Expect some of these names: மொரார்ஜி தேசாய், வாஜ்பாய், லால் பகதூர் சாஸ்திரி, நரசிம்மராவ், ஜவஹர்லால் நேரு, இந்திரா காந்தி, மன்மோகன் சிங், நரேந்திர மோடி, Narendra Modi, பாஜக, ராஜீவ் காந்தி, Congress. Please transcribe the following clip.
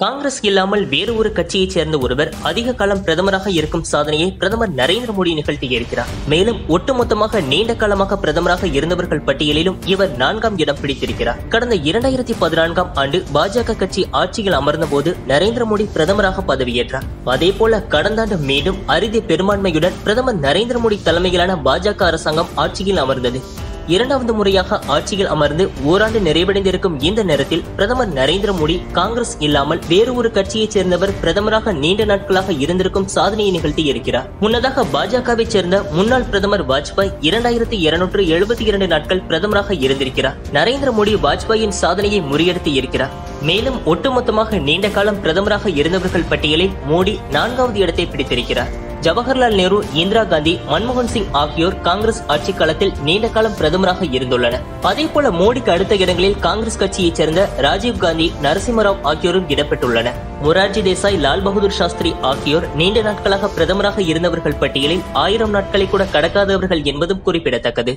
காங்கிரஸ் இல்லாமல் வேறு ஒரு கட்சியைச் சேர்ந்த ஒருவர் அதிக காலம் பிரதமராக இருக்கும் சாதனையை பிரதமர் நரேந்திர மோடி நிகழ்த்தியிருக்கிறார். மேலும் ஒட்டுமொத்தமாக நீண்ட காலமாக பிரதமராக இருந்தவர்கள் பட்டியலிலும் இவர் 4ஆம் இடம் பிடித்திருக்கிறார். கடந்த 2014ஆம் ஆண்டு பாஜக கட்சி ஆட்சியில் அமர்ந்த போது நரேந்திர மோடி பிரதமராக பதவியேற்றார். அதேபோல கடந்த ஆண்டு மீண்டும் அரிதி பெரும்பான்மையுடன் பிரதமர் நரேந்திர மோடி தலைமையிலான பாஜக அரசாங்கம் ஆட்சியில் அமர்ந்தது. 2வது முறையாக ஆட்சியில் அமர்ந்து ஓராண்டு நிறைவடைந்திருக்கும் இந்த நேரத்தில் பிரதமர் நரேந்திர மோடி காங்கிரஸ் இல்லாமல் வேறு ஒரு கட்சியைச் சேர்ந்தவர் பிரதமராக நீண்ட நாட்களாக இருந்திருக்கும் சாதனையை நிகழ்த்தி இருக்கிறார். முன்னதாக பாஜகவை சேர்ந்த முன்னாள் பிரதமர் வாஜ்பாய் 2272 நாட்கள் பிரதமராக இருந்திருக்கிறார். நரேந்திர மோடி வாஜ்பாயின் சாதனையை முறியடித்து இருக்கிறார். மேலும் ஒட்டுமொத்தமாக நீண்ட காலம் பிரதமராக இருந்தவர்கள் பட்டியலில் மோடி 4வது இடத்தை பிடித்திருக்கிறார். ஜவஹர்லால் நேரு, இந்திரா காந்தி, மன்மோகன் சிங் ஆகியோர் காங்கிரஸ் ஆட்சி காலத்தில் நீண்ட காலம் பிரதமராக இருந்துள்ளனர். அதேபோல மோடிக்கு அடுத்த இடங்களில் காங்கிரஸ் கட்சியைச் சேர்ந்த ராஜீவ் காந்தி, நரசிம்மராவ் ஆகியோரும் இடம்பெற்றுள்ளனர். மொரார்ஜி தேசாய், லால் பகதூர் சாஸ்திரி ஆகியோர் நீண்ட நாட்களாக பிரதமராக இருந்தவர்கள் பட்டியலில் 1000 நாட்களை கூட கடக்காதவர்கள் என்பதும் குறிப்பிடத்தக்கது.